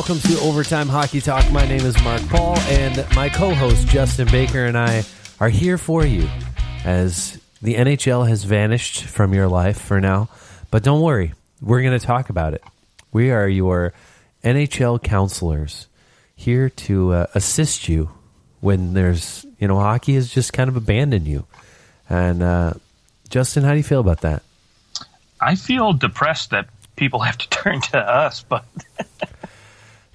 welcome to Overtime Hockey Talk. My name is Mark Paul, and my co-host Justin Baker and I are here for you as the NHL has vanished from your life for now. But don't worry, we're going to talk about it. We are your NHL counselors here to assist you when there's, you know, hockey has just kind of abandoned you. And Justin, how do you feel about that? I feel depressed that people have to turn to us, but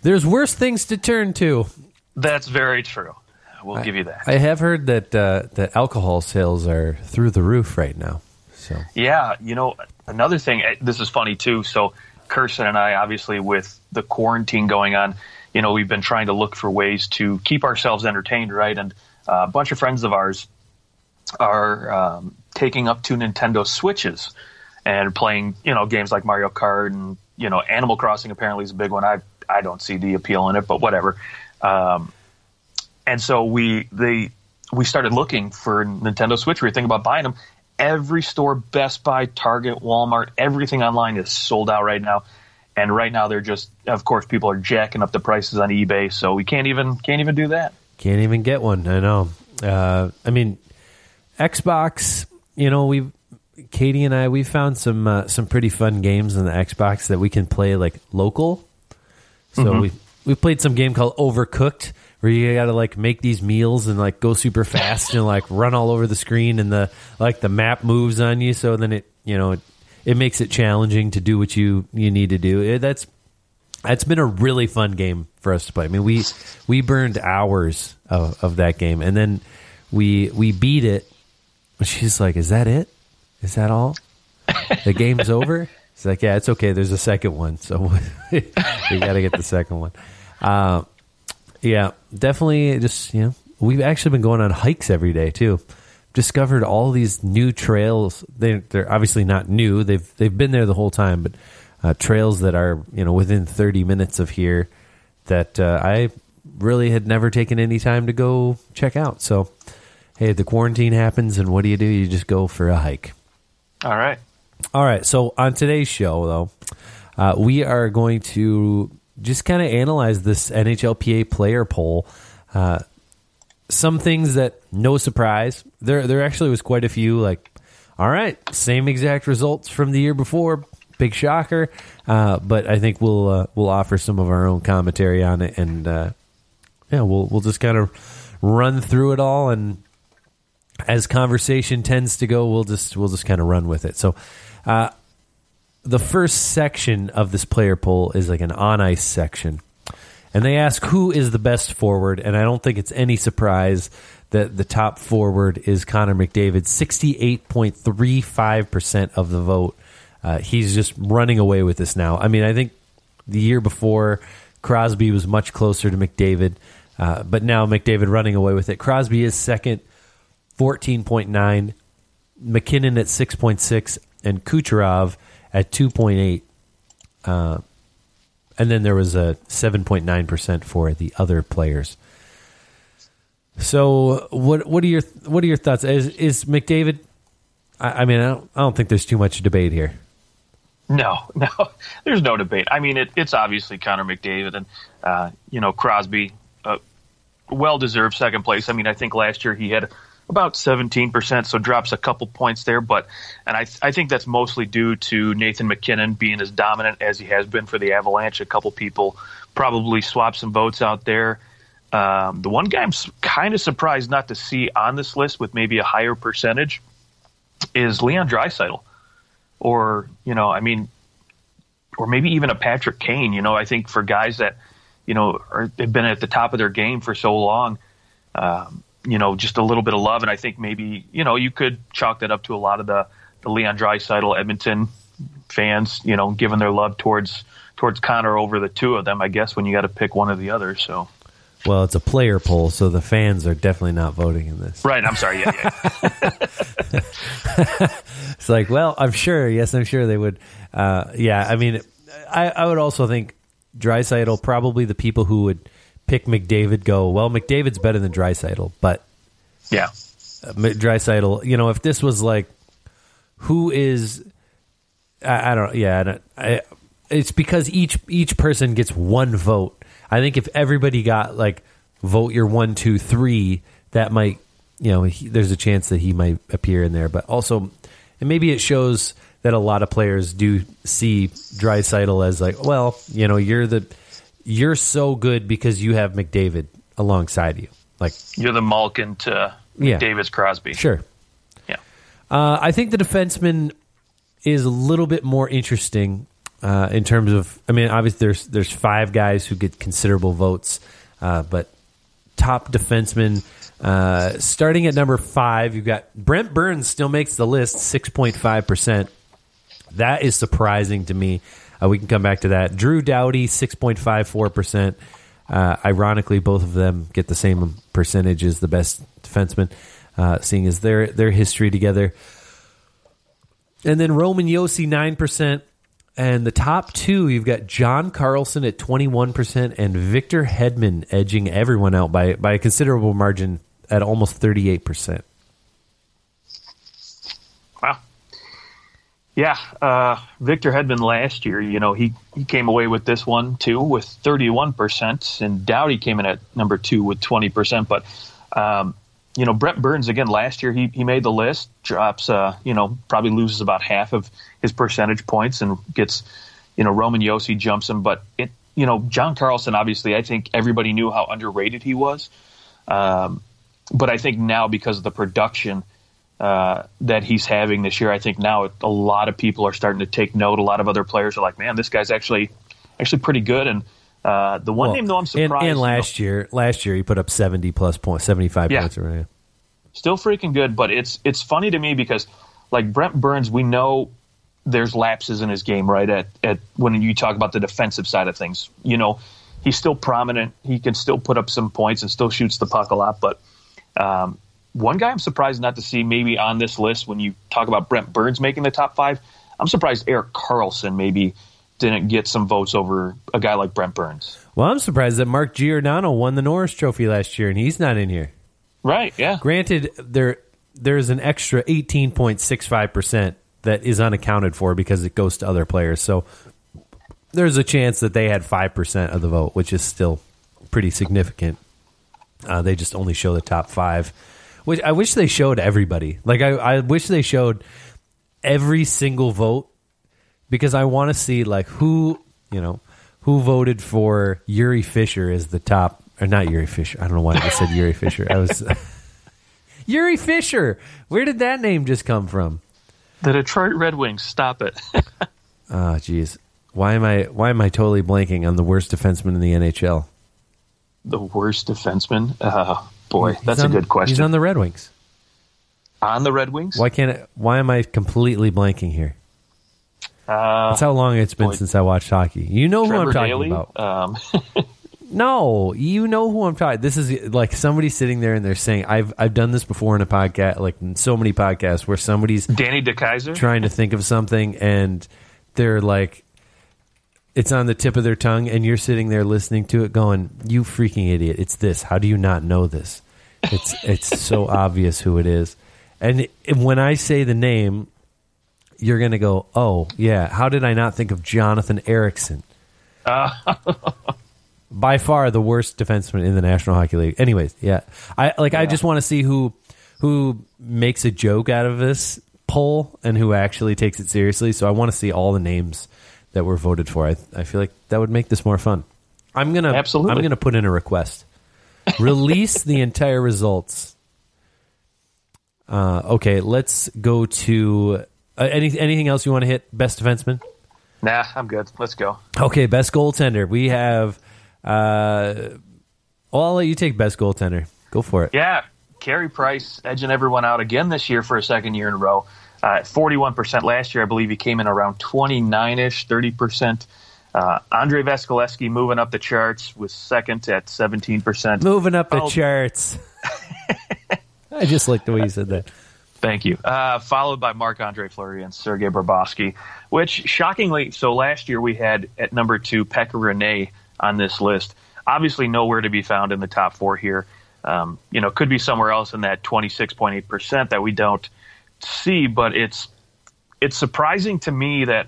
there's worse things to turn to. That's very true. We'll give you that. I have heard that that alcohol sales are through the roof right now. So yeah, you know, another thing. This is funny too. So Kirsten and I, obviously, with the quarantine going on, you know, we've been trying to look for ways to keep ourselves entertained, right? And a bunch of friends of ours are taking up two Nintendo Switches and playing, you know, games like Mario Kart and, you know, Animal Crossing apparently is a big one. I don't see the appeal in it, but whatever. And so we started looking for Nintendo Switch. We were thinking about buying them. Every store, Best Buy, Target, Walmart, everything online is sold out right now. And right now they're just, of course, people are jacking up the prices on eBay, so we can't even do that. Can't even get one, I know. I mean, Xbox, you know, Katie and I, we found some pretty fun games on the Xbox that we can play like local. So we played some game called Overcooked, where you got to like make these meals and like go super fast and like run all over the screen, and the map moves on you. So then it makes it challenging to do what you need to do. That's been a really fun game for us to play. I mean, we burned hours of that game, and then we beat it. She's like, "Is that it? Is that all? The game's over?" It's like, "Yeah, it's okay. There's a second one." So we got to get the second one. Yeah, definitely. Just, you know, we've actually been going on hikes every day too. Discovered all these new trails. They're obviously not new. They've been there the whole time, but trails that are, you know, within 30 minutes of here that I really had never taken any time to go check out. So, hey, the quarantine happens, and what do? You just go for a hike. All right. So on today's show, though, we are going to just kind of analyze this NHLPA player poll. Some things that, no surprise, there actually was quite a few. Like, all right, same exact results from the year before. Big shocker. But I think we'll offer some of our own commentary on it, and yeah, we'll just kind of run through it all. And as conversation tends to go, we'll just kind of run with it. So the first section of this player poll is like an on-ice section. And they ask, who is the best forward? And I don't think it's any surprise that the top forward is Connor McDavid, 68.35% of the vote. He's just running away with this now. I mean, I think the year before, Crosby was much closer to McDavid, but now McDavid running away with it. Crosby is second, 14.9, McKinnon at 6.6, and Kucherov at 2.8. And then there was a 7.9% for the other players. So what are your thoughts? Is McDavid? I mean, I don't think there's too much debate here. No, there's no debate. I mean, it's obviously Connor McDavid, and you know, Crosby, well-deserved second place. I mean, I think last year he had about 17%, so drops a couple points there. But, and I think that's mostly due to Nathan McKinnon being as dominant as he has been for the Avalanche. A couple people probably swapped some votes out there. The one guy I'm kind of surprised not to see on this list with maybe a higher percentage is Leon Draisaitl, or, you know, I mean, or maybe even a Patrick Kane. You know, I think for guys that, you know, have been at the top of their game for so long, you know, just a little bit of love. And I think maybe, you know, you could chalk that up to a lot of the Leon Draisaitl Edmonton fans, you know, giving their love towards Connor over the two of them, I guess, when you got to pick one or the other. So, well, it's a player poll, so the fans are definitely not voting in this. Right. I'm sorry. Yeah. It's like, well, I'm sure. Yes, I'm sure they would. Yeah. I mean, I would also think Draisaitl, probably the people who would pick McDavid go, well, McDavid's better than Draisaitl, but yeah, Draisaitl, you know, if this was like, who is, I don't, yeah, I don't, it's because each person gets one vote, I think if everybody got like vote your 1, 2, 3, that might, you know, there's a chance that he might appear in there. But also, and maybe it shows that a lot of players do see Draisaitl as like, well, you know, you're so good because you have McDavid alongside you. Like you're the Malkin to McDavid's Crosby. Sure. Yeah. I think the defenseman is a little bit more interesting in terms of, I mean, obviously there's 5 guys who get considerable votes, but top defenseman, starting at number 5, you've got Brent Burns still makes the list, 6.5%. That is surprising to me. We can come back to that. Drew Doughty, 6.54%. Ironically, both of them get the same percentage as the best defenseman, seeing as their history together. And then Roman Josi, 9%. And the top 2, you've got John Carlson at 21% and Victor Hedman edging everyone out by a considerable margin at almost 38%. Wow. Yeah, Victor Hedman last year, you know, he came away with this one, too, with 31%. And Doughty came in at number 2 with 20%. But, you know, Brent Burns, again, last year, he made the list, drops, you know, probably loses about half of his percentage points and gets, you know, Roman Josi jumps him. But, it, you know, John Carlson, obviously, I think everybody knew how underrated he was. But I think now because of the production that he's having this year, I think now a lot of people are starting to take note. A lot of other players are like, man, this guy's actually pretty good. And the one name, though, I'm surprised. And last year he put up 70-plus points, 75 points around. Still freaking good, but it's funny to me because, like, Brent Burns, we know there's lapses in his game, right, at when you talk about the defensive side of things. You know, he's still prominent. He can still put up some points and still shoots the puck a lot, but one guy I'm surprised not to see maybe on this list when you talk about Brent Burns making the top 5, I'm surprised Erik Karlsson maybe didn't get some votes over a guy like Brent Burns. Well, I'm surprised that Mark Giordano won the Norris Trophy last year and he's not in here. Right, yeah. Granted, there's an extra 18.65% that is unaccounted for because it goes to other players. So there's a chance that they had 5% of the vote, which is still pretty significant. They just only show the top 5. Which I wish they showed everybody. Like I wish they showed every single vote because I want to see like who voted for Yuri Fisher as the top, or not Yuri Fisher. I don't know why I said Yuri Fisher. I was Yuri Fisher. Where did that name just come from? The Detroit Red Wings. Stop it. Oh, geez. Why am I totally blanking on the worst defenseman in the NHL? The worst defenseman. Boy, that's a good question. He's on the Red Wings. On the Red Wings? Why am I completely blanking here? That's how long it's been since I watched hockey. You know Trevor who I'm talking Daly? About. No, you know who I'm talking. This is like somebody sitting there and they're saying, "I've done this before in a podcast, like in so many podcasts where somebody's Danny DeKeyser trying to think of something and they're like." It's on the tip of their tongue, and you're sitting there listening to it going, you freaking idiot, it's this. How do you not know this? It's so obvious who it is. And when I say the name, you're going to go, oh, yeah, how did I not think of Jonathan Eriksson? By far the worst defenseman in the National Hockey League. Anyways, yeah. I just want to see who makes a joke out of this poll and who actually takes it seriously. So I want to see all the names that were voted for. I feel like that would make this more fun. I'm gonna put in a request. Release the entire results. Okay, let's go to anything else you want to hit? Best defenseman? Nah, I'm good. Let's go. Okay, best goaltender. We have. Well, I'll let you take best goaltender. Go for it. Yeah, Carey Price edging everyone out again this year for a second year in a row. 41% last year, I believe he came in around 29-ish, 30%. Andrei Vasilevskiy moving up the charts was second at 17%. Moving up the charts. I just like the way you said that. Thank you. Followed by Marc-Andre Fleury and Sergei Bobrovsky, which shockingly, so last year we had at number 2 Pekka Rinne on this list. Obviously nowhere to be found in the top 4 here. You know, could be somewhere else in that 26.8% that we don't see, but it's surprising to me that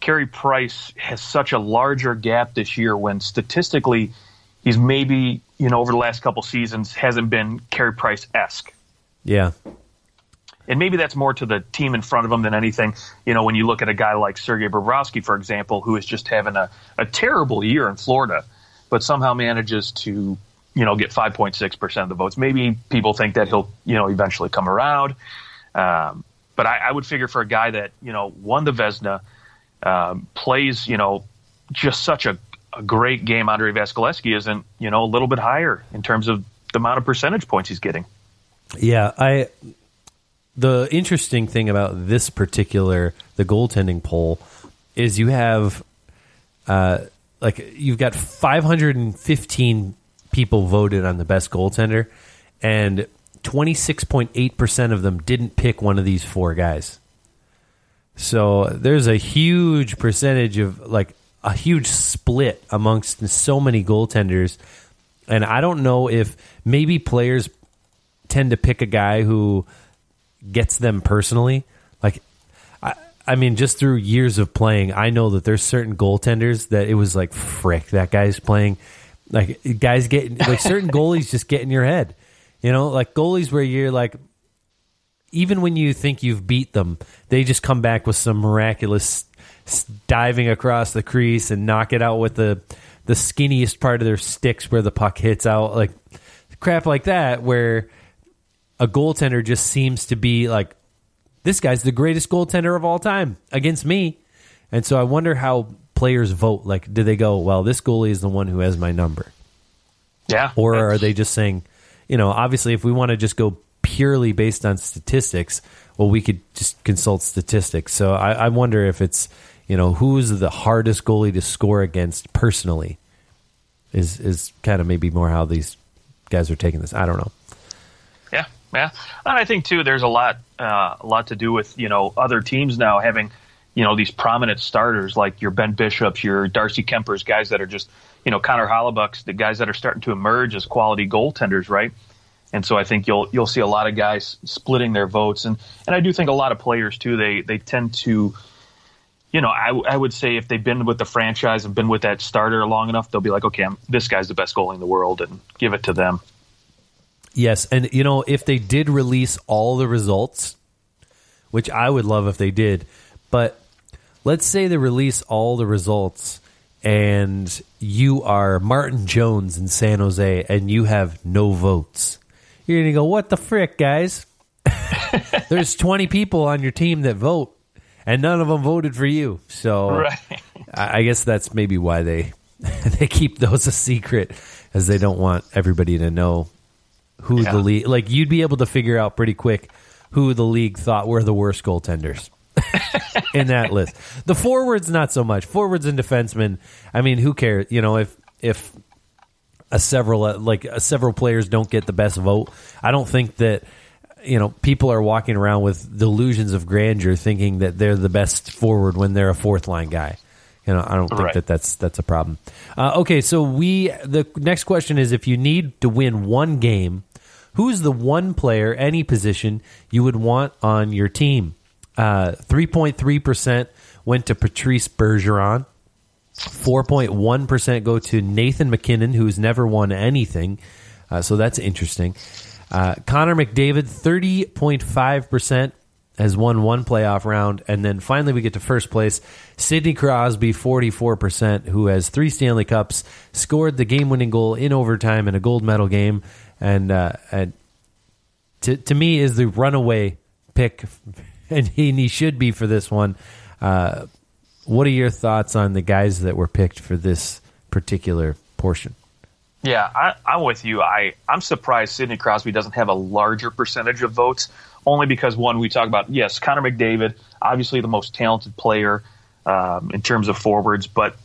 Carey Price has such a larger gap this year when statistically he's maybe, over the last couple seasons hasn't been Carey Price-esque. Yeah. And maybe that's more to the team in front of him than anything. When you look at a guy like Sergei Bobrovsky, for example, who is just having a terrible year in Florida, but somehow manages to, get 5.6% of the votes. Maybe people think that he'll, eventually come around. But I would figure for a guy that, won the Vezina, plays, just such a great game, Andrei Vasilevskiy isn't, a little bit higher in terms of the amount of percentage points he's getting. Yeah, the interesting thing about this particular, the goaltending poll, is you have, you've got 515 people voted on the best goaltender, and 26.8% of them didn't pick one of these four guys. So there's a huge percentage of, a huge split amongst so many goaltenders. And I don't know if maybe players tend to pick a guy who gets them personally. I mean, just through years of playing, I know that there's certain goaltenders that it was like, frick, that guy's playing. Guys get, certain goalies just get in your head. Goalies where you're like, even when you think you've beat them, they just come back with some miraculous diving across the crease and knock it out with the skinniest part of their sticks where the puck hits out, like crap like that, where a goaltender just seems to be like, this guy's the greatest goaltender of all time against me. And so I wonder how players vote. Do they go, well, this goalie is the one who has my number? Yeah. Or are they just saying, obviously if we want to just go purely based on statistics, well, we could just consult statistics. So I wonder if it's, who's the hardest goalie to score against personally is kind of maybe more how these guys are taking this. I don't know. Yeah. And I think too, there's a lot to do with, other teams now having, these prominent starters like your Ben Bishops, your Darcy Kempers, guys that are just, Connor Hellebuyck's, the guys that are starting to emerge as quality goaltenders, right? And so I think you'll see a lot of guys splitting their votes. And I do think a lot of players, too, they tend to, I would say if they've been with the franchise and been with that starter long enough, they'll be like, okay, this guy's the best goalie in the world, and give it to them. Yes, and, if they did release all the results, which I would love if they did, but let's say they release all the results and you are Martin Jones in San Jose and you have no votes. You're going to go, what the frick, guys? There's 20 people on your team that vote, and none of them voted for you. So right. I guess that's maybe why they keep those a secret, as they don't want everybody to know who the league... you'd be able to figure out pretty quick who the league thought were the worst goaltenders in that list. The forwards, not so much. Forwards and defensemen, I mean, who cares? If... several players don't get the best vote. I don't think that people are walking around with delusions of grandeur thinking that they're the best forward when they're a fourth line guy. I don't think that's a problem. Okay, so the next question is: if you need to win one game, who's the one player, any position, you would want on your team? 3.3% went to Patrice Bergeron. 4.1% go to Nathan McKinnon, who's never won anything, so that's interesting. Connor McDavid, 30.5%, has won one playoff round. And then finally we get to first place, Sidney Crosby, 44%, who has 3 Stanley Cups, scored the game-winning goal in overtime in a gold medal game, and to me is the runaway pick, and he should be for this one. What are your thoughts on the guys that were picked for this particular portion? Yeah, I'm with you. I'm surprised Sidney Crosby doesn't have a larger percentage of votes, only because, one, we talk about, yes, Connor McDavid, obviously the most talented player in terms of forwards, but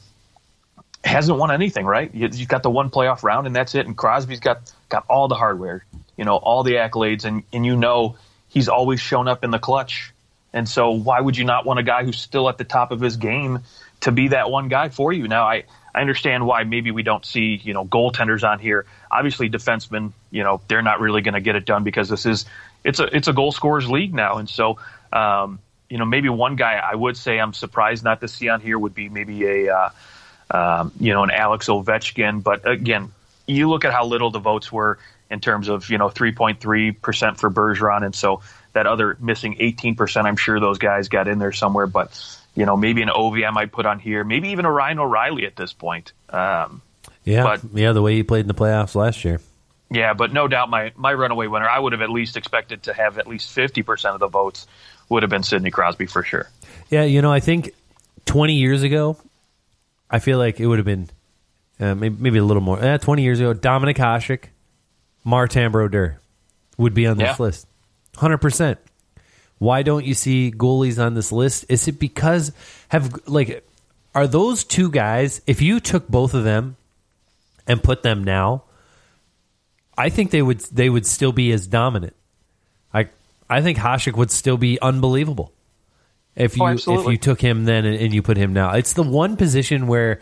hasn't won anything, right? You've got the one playoff round, and that's it, and Crosby's got all the hardware, all the accolades, and he's always shown up in the clutch. And so why would you not want a guy who's still at the top of his game to be that one guy for you? Now, I understand why maybe we don't see, goaltenders on here. Obviously, defensemen, they're not really going to get it done because it's a goal scorers league now. And so you know, maybe one guy I would say I'm surprised not to see on here would be maybe an Alex Ovechkin. But again, you look at how little the votes were in terms of, 3.3% for Bergeron. And so that other missing 18%, I'm sure those guys got in there somewhere. But, maybe an Ovi I might put on here. Maybe even a Ryan O'Reilly at this point. The way he played in the playoffs last year. Yeah, but no doubt my runaway winner, I would have at least expected to have at least 50% of the votes, would have been Sidney Crosby for sure. Yeah, I think 20 years ago, I feel like it would have been maybe a little more. 20 years ago, Dominic Hasek, Martin Brodeur would be on this list. 100%. Why don't you see goalies on this list? Is it because are those two guys, if you took both of them and put them now, I think they would still be as dominant. I think Hasek would still be unbelievable if you took him then and you put him now. It's the one position where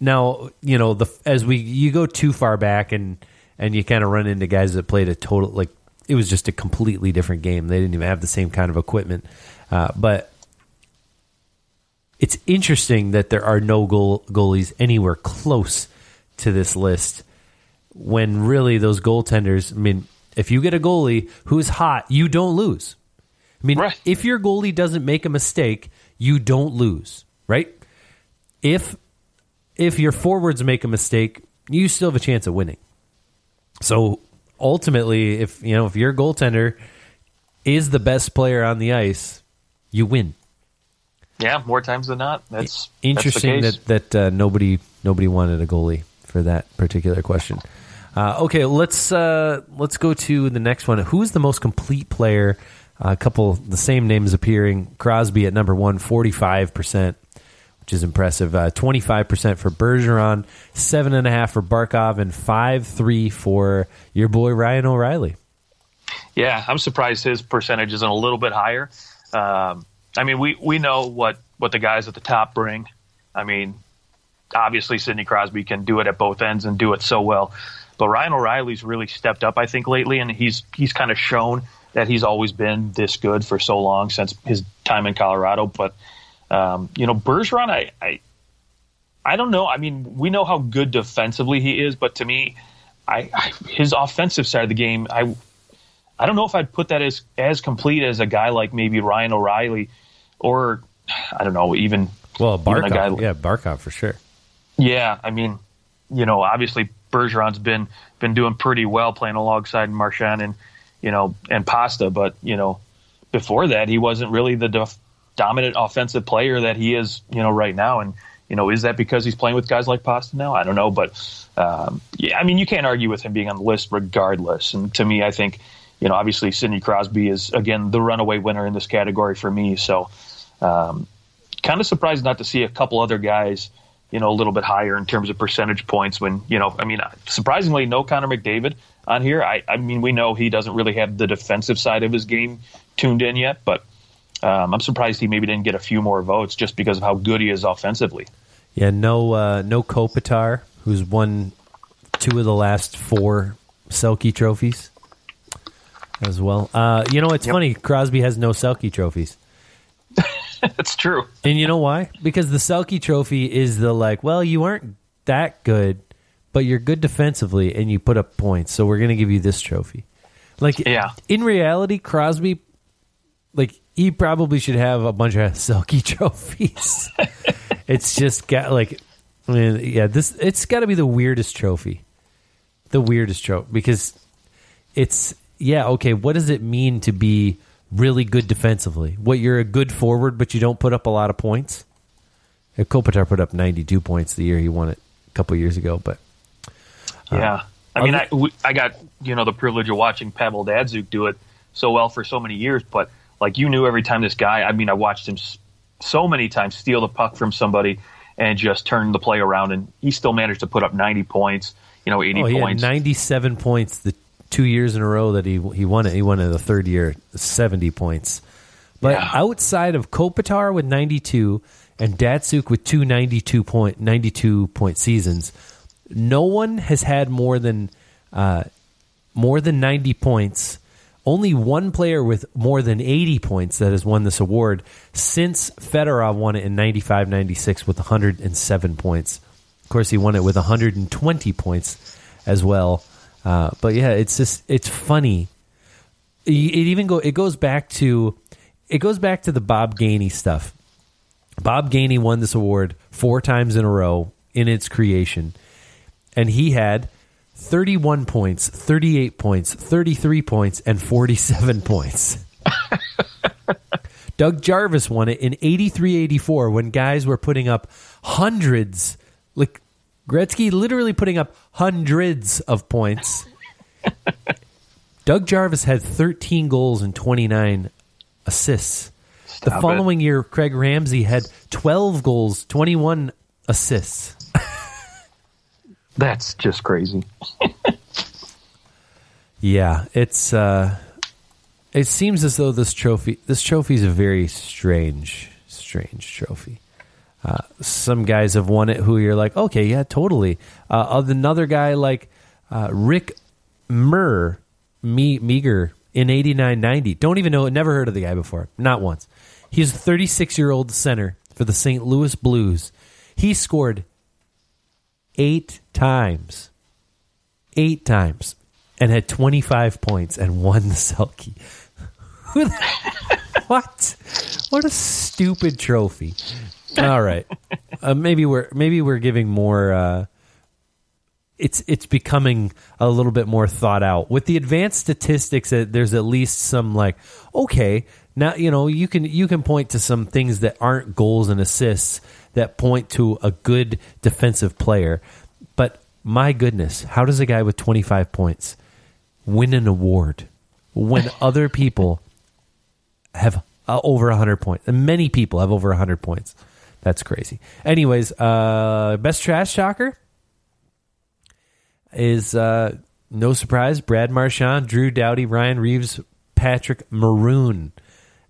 you go too far back and you kind of run into guys that played it was just a completely different game. They didn't even have the same kind of equipment. But it's interesting that there are no goalies anywhere close to this list when really those goaltenders, if you get a goalie who's hot, you don't lose. Right. If your goalie doesn't make a mistake, you don't lose, right? If your forwards make a mistake, you still have a chance of winning. So ultimately, if your goaltender is the best player on the ice, you win. Yeah, more times than not. That's interesting that nobody wanted a goalie for that particular question. Okay, let's go to the next one. Who's the most complete player? A couple the same names appearing. Crosby at number one, 45%, which is impressive. 25% for Bergeron, 7.5% for Barkov, and 5.3% for your boy Ryan O'Reilly. Yeah, I'm surprised his percentage isn't a little bit higher. We know what the guys at the top bring. Obviously Sidney Crosby can do it at both ends and do it so well. But Ryan O'Reilly's really stepped up, I think, lately, and he's kind of shown that he's always been this good for so long since his time in Colorado. But Bergeron, I don't know. We know how good defensively he is, but to me, his offensive side of the game, I don't know if I'd put that as complete as a guy like maybe Ryan O'Reilly, or I don't know, Barkov, even a guy like, Barkov for sure. Yeah, obviously. Bergeron's been doing pretty well playing alongside Marchand and Pasta, but before that he wasn't really the dominant offensive player that he is right now. And is that because he's playing with guys like Pasta now? I don't know, but you can't argue with him being on the list regardless. And to me, I think obviously Sidney Crosby is again the runaway winner in this category for me. So kind of surprised not to see a couple other guys a little bit higher in terms of percentage points when, surprisingly, no Connor McDavid on here. We know he doesn't really have the defensive side of his game tuned in yet, but I'm surprised he maybe didn't get a few more votes just because of how good he is offensively. Yeah, no Kopitar, who's won 2 of the last 4 Selke trophies as well. It's funny, Crosby has no Selke trophies. That's true. And you know why? Because the Selke Trophy is you aren't that good, but you're good defensively and you put up points, so we're going to give you this trophy. In reality, Crosby, he probably should have a bunch of Selke Trophies. It's just got, it's got to be the weirdest trophy. The weirdest trophy, because it's, what does it mean to be really good defensively? What, you're a good forward, but you don't put up a lot of points? Kopitar put up 92 points the year he won it a couple years ago. But I got the privilege of watching Pavel Datsyuk do it so well for so many years. But you knew every time this guy, I watched him so many times steal the puck from somebody and just turn the play around, and he still managed to put up 90 points. 80 points. 97 points the 2 years in a row that he won it. He won it the third year, 70 points. But outside of Kopitar with 92 and Datsyuk with two 92-point seasons, no one has had more than 90 points. Only one player with more than 80 points that has won this award since Fedorov won it in 95-96 with 107 points. Of course, he won it with 120 points as well. But yeah, it's funny. It goes back to the Bob Gainey stuff. Bob Gainey won this award 4 times in a row in its creation, and he had 31 points, 38 points, 33 points, and 47 points. Doug Jarvis won it in 83-84 when guys were putting up hundreds, like Gretzky literally putting up hundreds of points. Doug Jarvis had 13 goals and 29 assists. The following year, Craig Ramsey had 12 goals, 21 assists. That's just crazy. Yeah, it's it seems as though this trophy is a very strange trophy. Some guys have won it who you're like, okay, yeah, totally. Another guy like Rick Meagher in 89-90. Don't even know it. Never heard of the guy before. Not once. He's a 36-year-old center for the St. Louis Blues. He scored 8 times. And had 25 points and won the Selke. What? What a stupid trophy! All right, maybe we're giving more. It's becoming a little bit more thought out with the advanced statistics. There's at least some like, okay, now you can point to some things that aren't goals and assists that point to a good defensive player. But my goodness, how does a guy with 25 points win an award when other people have over 100 points? Many people have over 100 points. That's crazy. Anyways, best trash talker is, no surprise, Brad Marchand, Drew Doughty, Ryan Reeves, Patrick Maroon.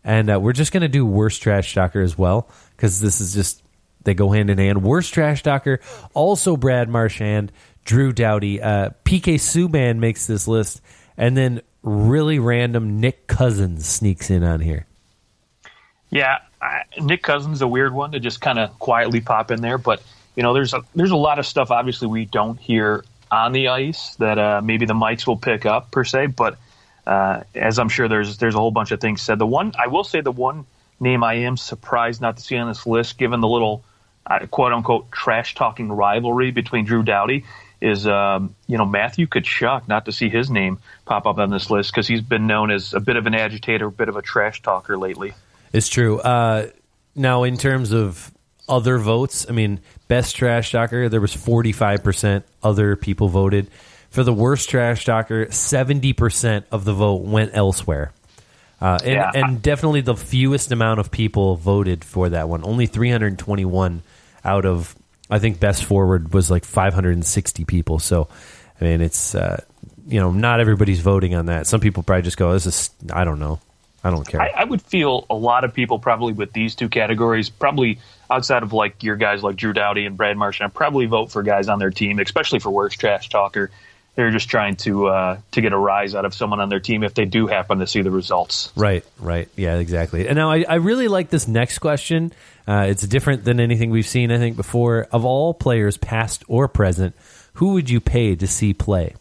And we're just going to do worst trash talker as well, because this is just, they go hand in hand. Worst trash talker, also Brad Marchand, Drew Doughty. PK Subban makes this list. And then really random Nick Cousins sneaks in on here. Yeah, Nick Cousins is a weird one to just kind of quietly pop in there. But, there's a lot of stuff, obviously, we don't hear on the ice that maybe the mics will pick up, per se. But as I'm sure there's a whole bunch of things said. I will say the one name I am surprised not to see on this list, given the little quote-unquote trash-talking rivalry between Drew Doughty, is Matthew Tkachuk. Not to see his name pop up on this list, because he's been known as a bit of an agitator, a bit of a trash talker lately. It's true. Now, in terms of other votes, best trash talker, there was 45% other people voted. For the worst trash talker, 70% of the vote went elsewhere. And definitely the fewest amount of people voted for that one. Only 321 out of, I think, best forward was like 560 people. So, it's, not everybody's voting on that. Some people probably just go, this is, I don't know. I don't care. I would feel a lot of people probably with these two categories, probably outside of like your guys like Drew Doughty and Brad Marchand, probably vote for guys on their team, especially for worst trash talker. They're just trying to get a rise out of someone on their team if they do happen to see the results. Right. Yeah, exactly. And now I really like this next question. It's different than anything we've seen, I think, before. Of all players, past or present, who would you pay to see play?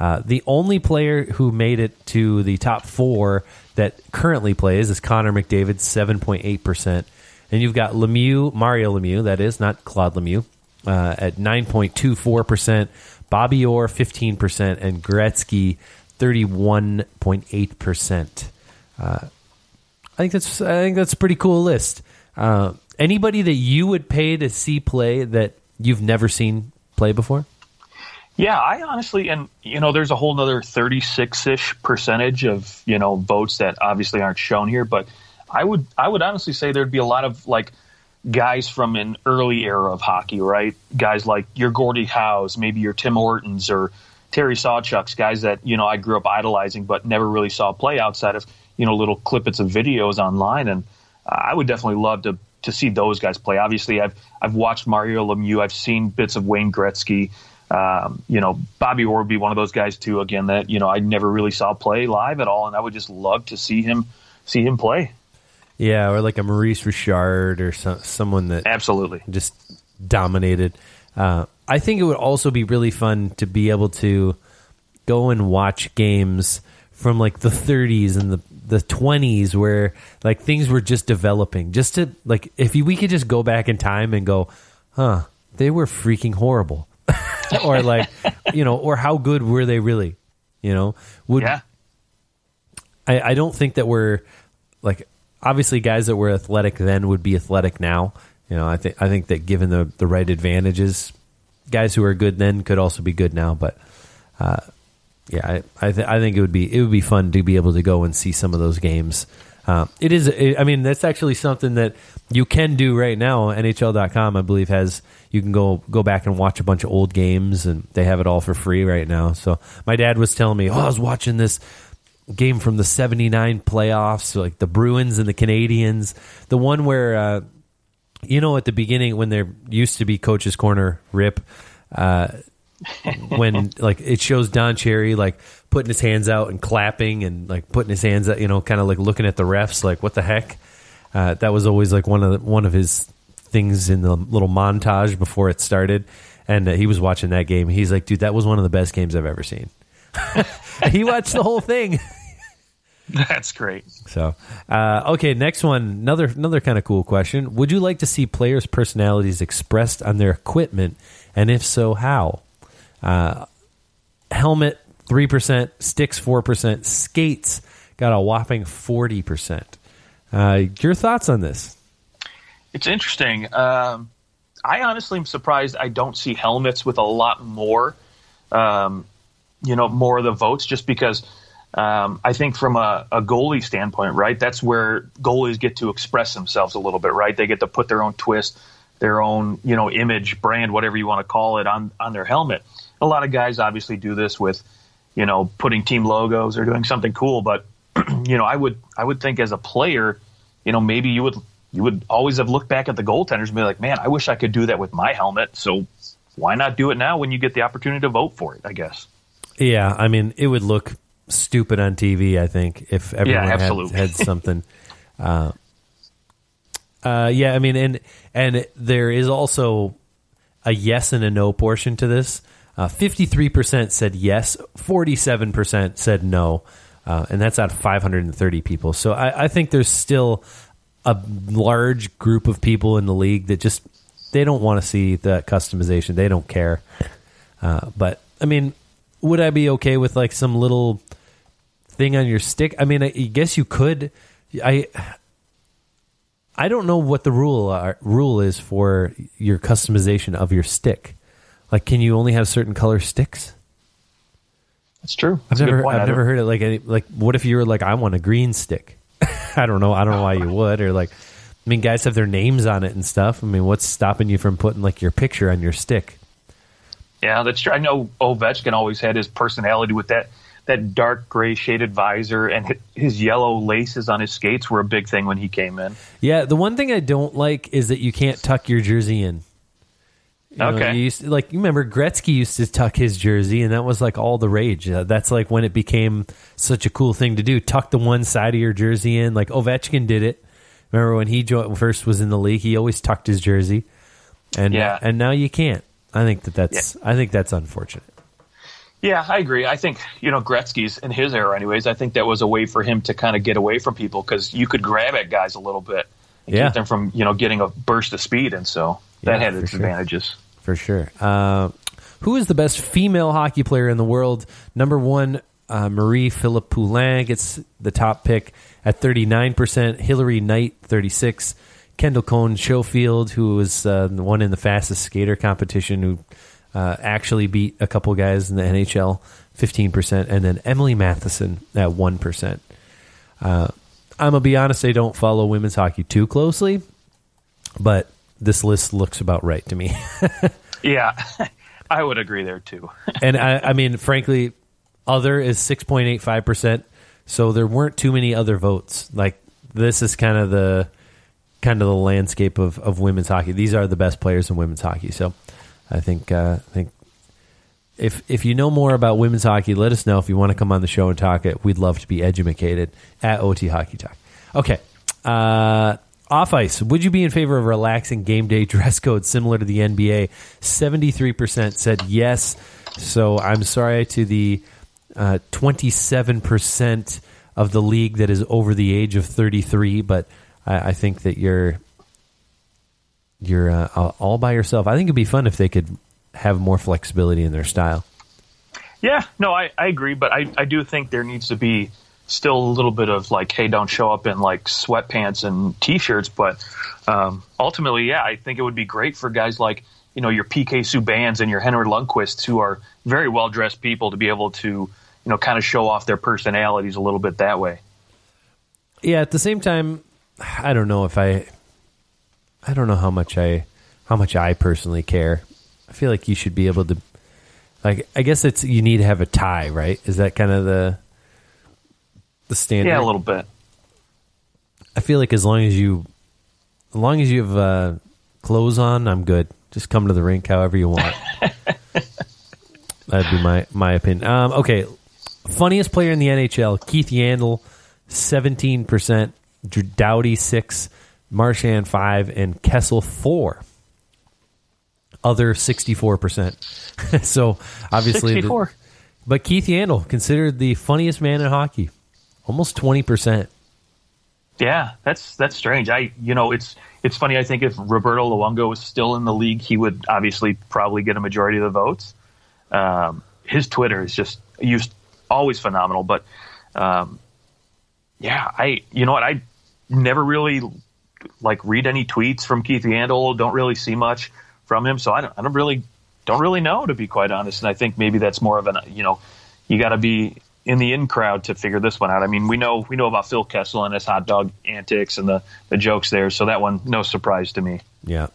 The only player who made it to the top 4 that currently plays is Connor McDavid, 7.8%. And you've got Mario Lemieux, that is, not Claude Lemieux, at 9.24%. Bobby Orr, 15%, and Gretzky, 31.8%. I think that's a pretty cool list. Anybody that you would pay to see play that you've never seen play before? Yeah, I honestly, there's a whole other 36-ish percentage of votes that obviously aren't shown here, but I would honestly say there'd be a lot of like guys from an early era of hockey, right? Guys like your Gordie Howes, maybe your Tim Hortons or Terry Sawchuk's, guys that, I grew up idolizing but never really saw play outside of, little clippets of videos online. And I would definitely love to see those guys play. Obviously, I've watched Mario Lemieux. I've seen bits of Wayne Gretzky. You know, Bobby Orr would be one of those guys too, again, that, you know, I never really saw play live at all, and I would just love to see him play. Yeah, or like a Maurice Richard or someone that absolutely just dominated. I think it would also be really fun to be able to go and watch games from like the 30s and the 20s where like things were just developing, just to like, if we could just go back in time and go, huh, they were freaking horrible. Or like, you know, or how good were they really, you know, yeah. I don't think that we're like, obviously guys that were athletic then would be athletic now. You know, I think that given the right advantages, guys who were good then could also be good now, but, yeah, I think it would be fun to be able to go and see some of those games. It is. I mean, that's actually something that you can do right now. NHL.com, I believe, has, you can go back and watch a bunch of old games, and they have it all for free right now. So my dad was telling me, oh, I was watching this game from the '79 playoffs, like the Bruins and the Canadians, the one where you know, at the beginning when there used to be Coach's Corner, rip. When like it shows Don Cherry like putting his hands out and clapping and like putting his hands out, you know, kind of like looking at the refs, like what the heck? That was always like one of his things in the little montage before it started. And he was watching that game. He's like, dude, that was one of the best games I've ever seen. He watched the whole thing. That's great. So, okay, next one, another kind of cool question. Would you like to see players' personalities expressed on their equipment, and if so, how? Helmet 3%, sticks 4%, skates got a whopping 40%. Your thoughts on this? It's interesting. I honestly am surprised I don't see helmets with a lot more, you know, more of the votes, just because I think from a goalie standpoint, right, that's where goalies get to express themselves a little bit, right? They get to put their own twist, their own, you know, image, brand, whatever you want to call it, on their helmet. A lot of guys obviously do this with, you know, putting team logos or doing something cool, but you know, I would think as a player, you know, maybe you would always have looked back at the goaltenders and be like, man, I wish I could do that with my helmet. So why not do it now when you get the opportunity to vote for it, I guess. Yeah, I mean, it would look stupid on TV, I think, if everyone had something. Yeah, I mean, and there is also a yes and a no portion to this. 53% said yes, 47% said no, and that's out of 530 people. So I think there's still a large group of people in the league that just, they don't want to see that customization. They don't care. But, I mean, would I be okay with like some little thing on your stick? I mean, I guess you could. I don't know what the rule is for your customization of your stick. Like, can you only have certain color sticks? That's true. I've never heard it. Like, what if you were like, I want a green stick? I don't know. I don't know why you would. Or like, I mean, guys have their names on it and stuff. I mean, what's stopping you from putting like your picture on your stick? Yeah, that's true. I know Ovechkin always had his personality with that dark gray shaded visor, and his yellow laces on his skates were a big thing when he came in. Yeah, the one thing I don't like is that you can't tuck your jersey in. You know, you used to, like, you remember Gretzky used to tuck his jersey, and that was like all the rage. That's like when it became such a cool thing to do. Tuck the one side of your jersey in. Like Ovechkin did it. Remember when he first was in the league? He always tucked his jersey, and now you can't. I think that's I think that's unfortunate. Yeah, I agree. I think, you know, Gretzky's, in his era anyways, I think that was a way for him to kind of get away from people, because you could grab at guys a little bit and keep them from, you know, getting a burst of speed, and so that had its advantages. For sure. Who is the best female hockey player in the world? Number one, Marie-Philippe Poulin gets the top pick at 39%. Hillary Knight, 36%. Kendall Cone Schofield, who was the one in the fastest skater competition, who actually beat a couple guys in the NHL, 15%. And then Emily Matheson at 1%. I'm going to be honest, I don't follow women's hockey too closely, but this list looks about right to me. Yeah, I would agree there too. And I mean, frankly, other is 6.85%, so there weren't too many other votes. Like, this is kind of the landscape of women's hockey. These are the best players in women's hockey. So I think If you know more about women's hockey, let us know. If you want to come on the show and talk it, we'd love to be edumacated at OT Hockey Talk. Okay. Off ice, would you be in favor of relaxing game day dress code similar to the NBA? 73% said yes. So I'm sorry to the 27% of the league that is over the age of 33, but I think that you're all by yourself. I think it'd be fun if they could have more flexibility in their style. Yeah, no, I agree, but I do think there needs to be still a little bit of like, hey, don't show up in like sweatpants and T-shirts, but ultimately, yeah, I think it would be great for guys like, you know, your PK Subban's and your Henrik Lundqvists, who are very well-dressed people, to be able to, you know, kind of show off their personalities a little bit that way. Yeah, at the same time, I don't know if I don't know how much I personally care. I feel like you should be able to, like, I guess it's, you need to have a tie, right? Is that kind of the standard? Yeah, a little bit. I feel like as long as you have clothes on, I'm good. Just come to the rink however you want. That'd be my opinion. Okay, funniest player in the NHL: Keith Yandle, 17%, Drew Doughty 6%, Marchand 5%, and Kessel 4%. Other 64%. So obviously, 64. But Keith Yandle considered the funniest man in hockey, almost 20%. Yeah, that's strange. It's funny. I think if Roberto Luongo was still in the league, he would obviously probably get a majority of the votes. His Twitter is just always phenomenal. But yeah, I never really like read any tweets from Keith Yandle. Don't really see much from him, so I don't really know, to be quite honest. And I think maybe that's more of an, you got to be in the in crowd to figure this one out. I mean, we know about Phil Kessel and his hot dog antics and the jokes there, so that one, no surprise to me. Yeah.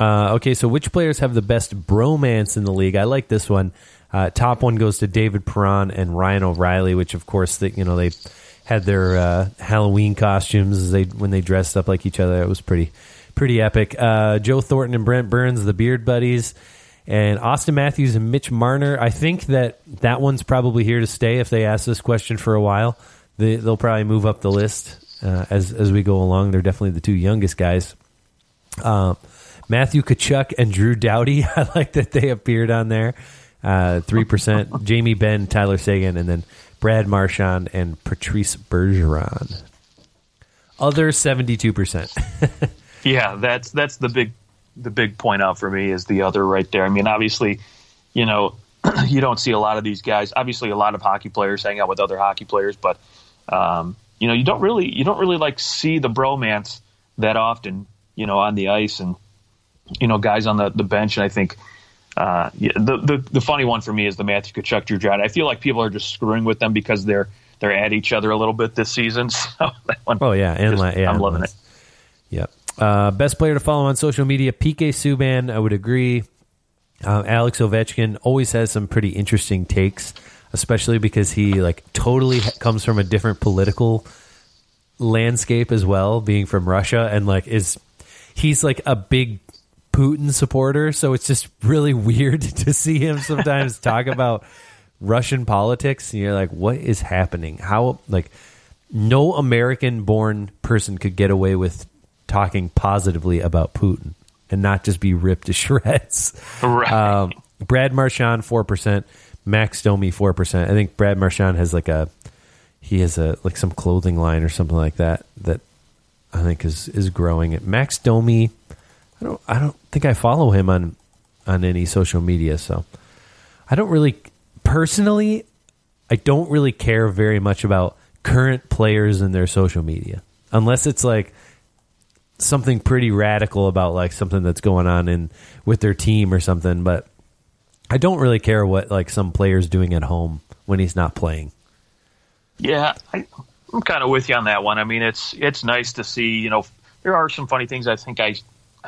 Okay, so which players have the best bromance in the league? I like this one. Top one goes to David Perron and Ryan O'Reilly, which of course that they had their Halloween costumes when they dressed up like each other. It was pretty epic. Joe Thornton and Brent Burns, the Beard Buddies, and Austin Matthews and Mitch Marner. I think that one's probably here to stay. If they ask this question for a while, they'll probably move up the list as we go along. They're definitely the two youngest guys. Matthew Tkachuk and Drew Doughty. I like that they appeared on there. 3%. Jamie Benn, Tyler Seguin, and then Brad Marchand and Patrice Bergeron. Other 72%. Yeah, that's the big point out for me is the other right there. I mean, obviously, you don't see a lot of these guys. Obviously, a lot of hockey players hang out with other hockey players, but you don't really like see the bromance that often, on the ice and guys on the bench. And I think the funny one for me is the Matthew Tkachuk, Drew Doughty. I feel like people are just screwing with them because they're at each other a little bit this season. So that one, I'm loving it. Yep. Best player to follow on social media, PK Subban. I would agree. Alex Ovechkin always has some pretty interesting takes, especially because he totally comes from a different political landscape as well, being from Russia, and he's like a big Putin supporter. So it's just really weird to see him sometimes talk about Russian politics. And you're like, what is happening? How no American-born person could get away with talking positively about Putin and not just be ripped to shreds. Right. Brad Marchand 4%, Max Domi 4%. I think Brad Marchand has he has some clothing line or something like that I think is growing. Max Domi, I don't think I follow him on any social media, so I don't really personally care very much about current players and their social media unless it's something pretty radical about something that's going on with their team or something. But I don't really care what some player's doing at home when he's not playing. Yeah, I'm kind of with you on that one. I mean, it's nice to see, there are some funny things. I think I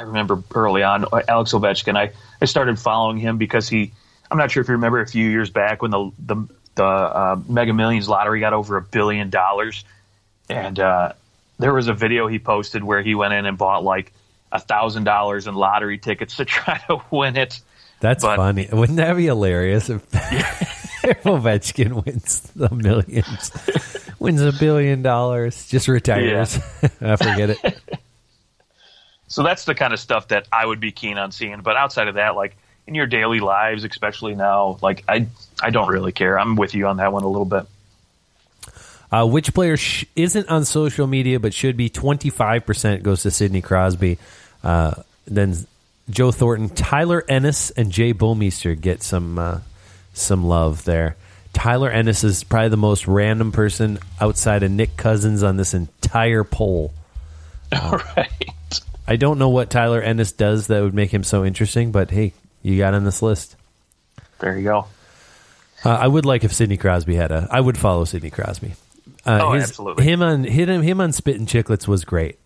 remember early on, Alex Ovechkin, I started following him because I'm not sure if you remember a few years back when the Mega Millions lottery got over $1 billion. And, there was a video he posted where he went in and bought $1,000 in lottery tickets to try to win it. That's funny. Wouldn't that be hilarious if Ovechkin wins the millions, wins $1 billion, just retires? Yeah. Forget it. So that's the kind of stuff that I would be keen on seeing. But outside of that, like in your daily lives, especially now, like I don't really care. I'm with you on that one a little bit. Which player isn't on social media but should be? 25% goes to Sidney Crosby. Then Joe Thornton, Tyler Ennis, and Jay Bullmeister get some love there. Tyler Ennis is probably the most random person outside of Nick Cousins on this entire poll. All right. I don't know what Tyler Ennis does that would make him so interesting, but hey, you got on this list. There you go. I would like if Sidney Crosby had I would follow Sidney Crosby. Absolutely. Him on Spit and Chicklets was great.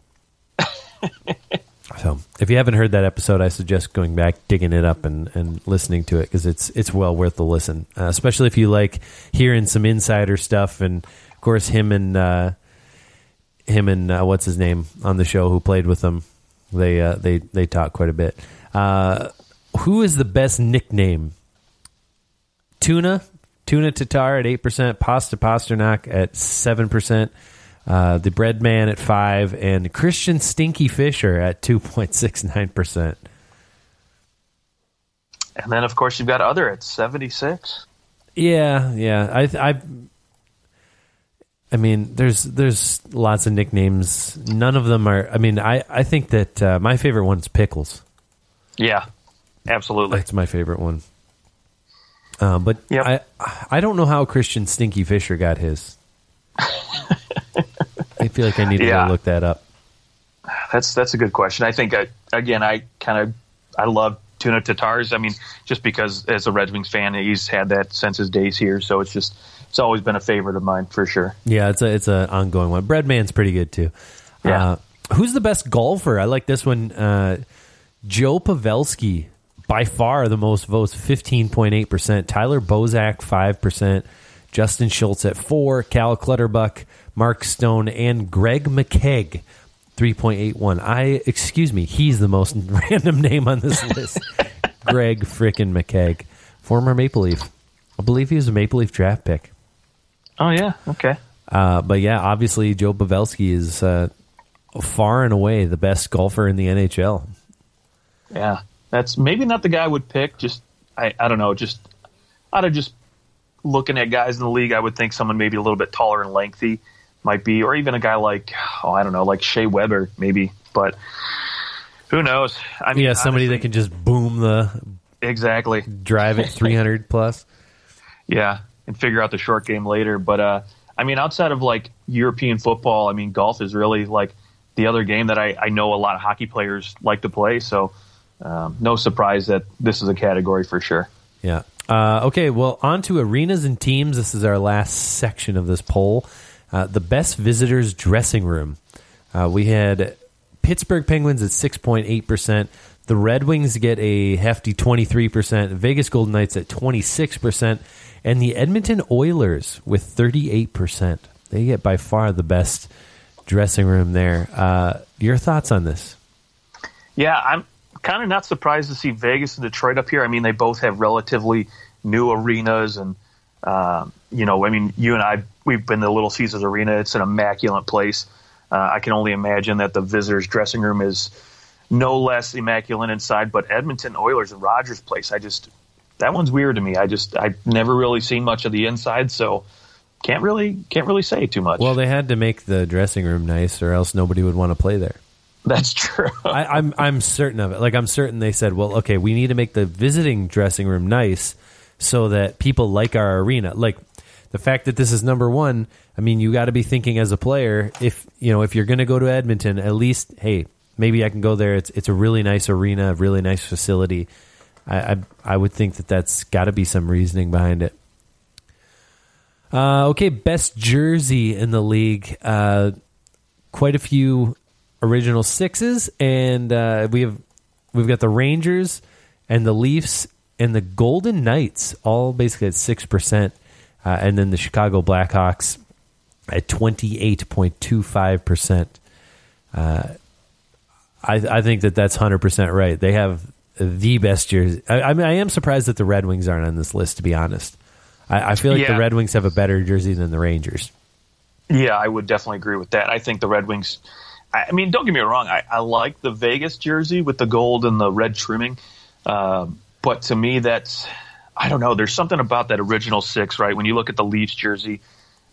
So if you haven't heard that episode, I suggest going back, digging it up, and listening to it, because it's well worth the listen, especially if you like hearing some insider stuff. And of course, him and what's his name on the show who played with them, they talk quite a bit. Who is the best nickname? Tuna Tatar at 8%, Pasta Pasternak at 7%. The Bread Man at 5%, and Christian Stinky Fisher at 2.69%. And then, of course, you've got Other at 76%. Yeah. I mean, there's lots of nicknames. None of them are. I mean, I think that my favorite one is Pickles. Yeah, absolutely. That's my favorite one. But yep. I don't know how Christian Stinky Fisher got his. I feel like I need to go look that up. That's a good question. I think I love Tuna Tatars. I mean, just because as a Red Wings fan, he's had that since his days here, so it's always been a favorite of mine for sure. Yeah, it's an ongoing one. Breadman's pretty good too. Yeah. Who's the best golfer? I like this one. Joe Pavelski, by far the most votes, 15.8%. Tyler Bozak, 5%. Justin Schultz at 4%, Cal Clutterbuck, Mark Stone, and Greg McKeag, 3.81%. He's the most random name on this list. Greg frickin' McKeag, former Maple Leaf. I believe he was a Maple Leaf draft pick. Oh, yeah? Okay. But, yeah, obviously Joe Pavelski is far and away the best golfer in the NHL. Yeah. That's maybe not the guy I would pick. Just I don't know. Just I'd have just looking at guys in the league, I would think someone maybe a little bit taller and lengthy might be, or even a guy like, I don't know, like Shea Weber maybe, but who knows? I mean, somebody honestly, that can just drive it 300 plus. Yeah, and figure out the short game later. But I mean, outside of like European football, I mean, golf is really like the other game that I know a lot of hockey players like to play. So no surprise that this is a category for sure. Yeah. Okay, well, on to arenas and teams. This is our last section of this poll. The best visitors' dressing room. We had Pittsburgh Penguins at 6.8%. The Red Wings get a hefty 23%. Vegas Golden Knights at 26%. And the Edmonton Oilers with 38%. They get by far the best dressing room there. Your thoughts on this? Yeah, I'm kind of not surprised to see Vegas and Detroit up here. I mean, they both have relatively new arenas, and I mean, you and I, we've been to Little Caesars Arena. It's an immaculate place. I can only imagine that the visitors' dressing room is no less immaculate inside. But Edmonton Oilers and Rogers Place, that one's weird to me. I've never really seen much of the inside, so can't really say too much. Well, they had to make the dressing room nice, or else nobody would want to play there. That's true. I'm certain of it. Like, I'm certain they said, well, okay, we need to make the visiting dressing room nice so that people like our arena. Like, the fact that this is number one, I mean, you got to be thinking as a player, if you're going to go to Edmonton, at least, hey, maybe I can go there. It's a really nice arena, a really nice facility. I would think that's got to be some reasoning behind it. Okay, best jersey in the league. Quite a few original sixes, and we've got the Rangers and the Leafs and the Golden Knights all basically at 6%, and then the Chicago Blackhawks at 28.25%. I think that's 100% right. They have the best years. I mean, I am surprised that the Red Wings aren't on this list, to be honest. I feel like the Red Wings have a better jersey than the Rangers. Yeah, I would definitely agree with that. I think the Red Wings, I mean, don't get me wrong. I like the Vegas jersey with the gold and the red trimming. But to me, that's, I don't know. There's something about that original six, right? When you look at the Leafs jersey,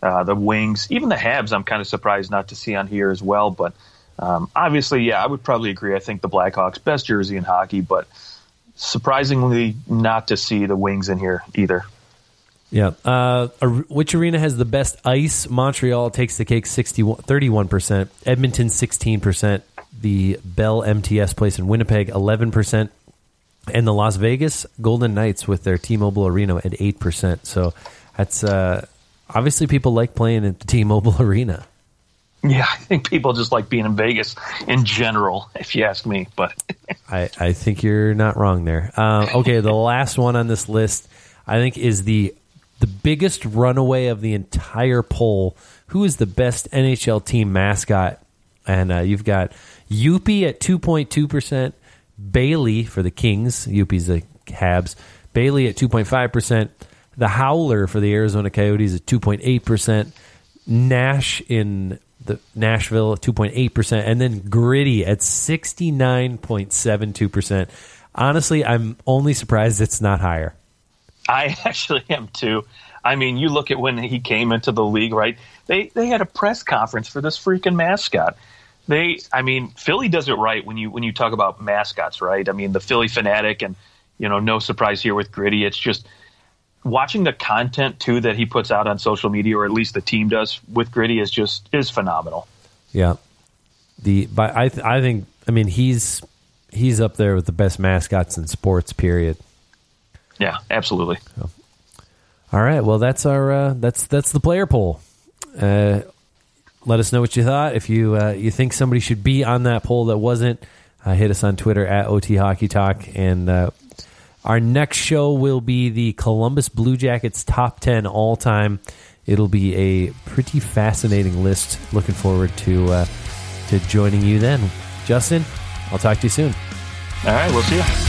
the Wings, even the Habs, I'm kind of surprised not to see on here as well. But obviously, yeah, I would probably agree. I think the Blackhawks, best jersey in hockey, but surprisingly not to see the Wings in here either. Yeah. Which arena has the best ice? Montreal takes the cake, 31%. Edmonton, 16%. The Bell MTS place in Winnipeg, 11%. And the Las Vegas Golden Knights with their T-Mobile Arena at 8%. So that's obviously people like playing at the T-Mobile Arena. Yeah, I think people just like being in Vegas in general, if you ask me. But I think you're not wrong there. Okay, the last one on this list, I think, is the biggest runaway of the entire poll. Who is the best NHL team mascot? And you've got Yuppie at 2.2%, Bailey for the Kings, Yuppie's the Habs, Bailey at 2.5%, the Howler for the Arizona Coyotes at 2.8%, Nash in the Nashville at 2.8%, and then Gritty at 69.72%. Honestly, I'm only surprised it's not higher. I actually am too. I mean, you look at when he came into the league, right? They had a press conference for this freaking mascot. Philly does it right when you talk about mascots, right? I mean, the Philly Fanatic, and you know, no surprise here with Gritty. It's just watching the content too that he puts out on social media, or at least the team does with Gritty, is phenomenal. Yeah, I think he's up there with the best mascots in sports. Period. Yeah, absolutely. So, all right, well, that's our that's the player poll. Let us know what you thought. If you you think somebody should be on that poll that wasn't, hit us on Twitter at OT Hockey Talk. And our next show will be the Columbus Blue Jackets top 10 all time. It'll be a pretty fascinating list. Looking forward to joining you then, Justin. I'll talk to you soon. All right, we'll see you.